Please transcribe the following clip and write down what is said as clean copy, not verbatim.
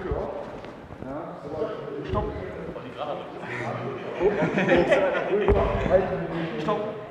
Glück gehabt. Ja, stopp. Stopp.